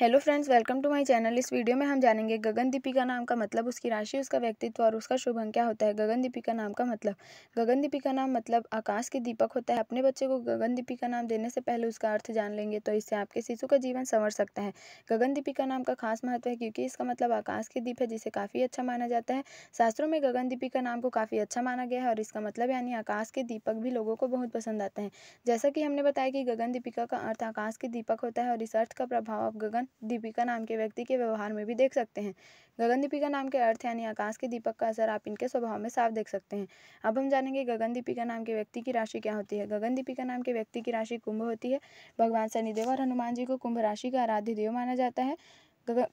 Hello friends, welcome to my channel. इस video में हम जानेंगे गगनदीपिका नाम का मतलब, उसकी राशि, उसका व्यक्तित्व और उसका शुभ अंक क्या होता है। गगनदीपिका नाम का मतलब, गगनदीपिका नाम मतलब आकाश के दीपक होता है। अपने बच्चे को गगनदीपिका नाम देने से पहले उसका अर्थ जान लेंगे तो इससे आपके शिशु का जीवन संवर सकता है। गगनदीपिका नाम का खास महत्व है क्योंकि इसका मतलब आकाश के दीप है, जिसे काफ़ी अच्छा माना जाता है। शास्त्रों में गगनदीपिका नाम को काफ़ी अच्छा माना गया है और इसका मतलब यानी आकाश के दीपक भी लोगों को बहुत पसंद आता है। जैसा कि हमने बताया कि गगनदीपिका का अर्थ आकाश के दीपक होता है और इस अर्थ का प्रभाव आप गगनदीपिका नाम के व्यक्ति के व्यवहार में भी देख सकते हैं। गगनदीपिका नाम के अर्थ यानी आकाश के दीपक का असर आप इनके स्वभाव में साफ देख सकते हैं। अब हम जानेंगे गगनदीपिका नाम के व्यक्ति की राशि क्या होती है। गगनदीपिका नाम के व्यक्ति की राशि कुंभ होती है। भगवान शनिदेव और हनुमान जी को कुंभ राशि का आराध्य देव माना जाता है।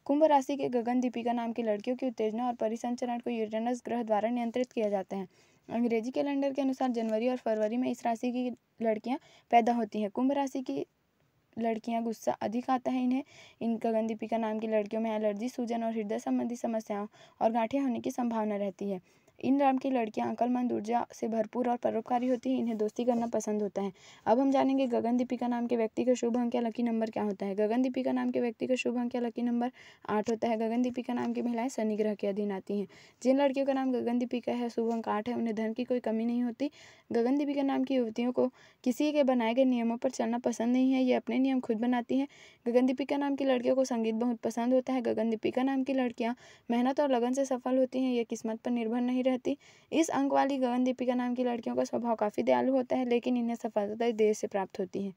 कुंभ राशि के गगनदीपिका नाम की लड़कियों की उत्तेजना और परिसंचरण को यूरेनस ग्रह द्वारा नियंत्रित किया जाता है। अंग्रेजी कैलेंडर के अनुसार जनवरी और फरवरी में इस राशि की लड़कियाँ पैदा होती हैं। कुंभ राशि की लड़कियां गुस्सा अधिक आता है। इन गगनदीपिका नाम की लड़कियों में एलर्जी, सूजन और हृदय संबंधी समस्याओं और गांठियां होने की संभावना रहती है। इन नाम की लड़कियां अकलमंद, ऊर्जा से भरपूर और परोपकारी होती है। इन्हें दोस्ती करना पसंद होता है। अब हम जानेंगे गगनदीपिका नाम के व्यक्ति का शुभ अंक या लकी नंबर क्या होता है। गगनदीपिका नाम के व्यक्ति का शुभ अंक या लकी नंबर 8 होता है। गगनदीपिका नाम की महिलाएं शनि ग्रह के अधीन आती हैं। जिन लड़कियों का नाम गगनदीपिका है, शुभ अंक 8 है, उन्हें धन की कोई कमी नहीं होती। गगनदीपिका नाम की युवतियों को किसी के बनाए गए नियमों पर चलना पसंद नहीं है, ये अपने नियम खुद बनाती हैं। गगनदीपिका नाम की लड़कियों को संगीत बहुत पसंद होता है। गगनदीपिका नाम की लड़कियाँ मेहनत और लगन से सफल होती हैं, ये किस्मत पर निर्भर नहीं रहती। इस अंक वाली गगनदीपिका नाम की लड़कियों का स्वभाव काफी दयालु होता है, लेकिन इन्हें सफलता देर से प्राप्त होती है।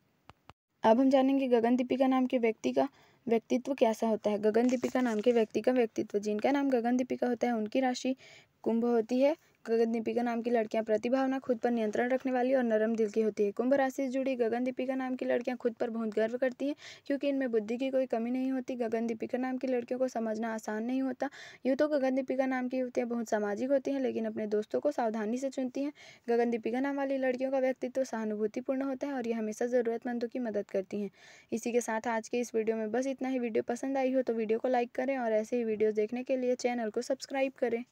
अब हम जानेंगे गगनदीपिका नाम के व्यक्ति का व्यक्तित्व कैसा होता है। गगनदीपिका नाम के व्यक्ति का व्यक्तित्व, जिनका नाम गगनदीपिका होता है उनकी राशि कुंभ होती है। गगनदीपिका नाम की लड़कियां प्रतिभावना, खुद पर नियंत्रण रखने वाली और नरम दिल की होती है। कुंभ राशि से जुड़ी गगनदीपिका नाम की लड़कियां खुद पर बहुत गर्व करती हैं क्योंकि इनमें बुद्धि की कोई कमी नहीं होती। गगनदीपिका नाम की लड़कियों को समझना आसान नहीं होता। यूँ तो गगनदीपिका नाम की युवतियाँ बहुत सामाजिक होती हैं, लेकिन अपने दोस्तों को सावधानी से चुनती हैं। गगनदीपिका नाम वाली लड़कियों का व्यक्तित्व सहानुभूतिपूर्ण होता है और यह हमेशा ज़रूरतमंदों की मदद करती हैं। इसी के साथ आज के इस वीडियो में बस इतना ही। वीडियो पसंद आई हो तो वीडियो को लाइक करें और ऐसे ही वीडियोज़ देखने के लिए चैनल को सब्सक्राइब करें।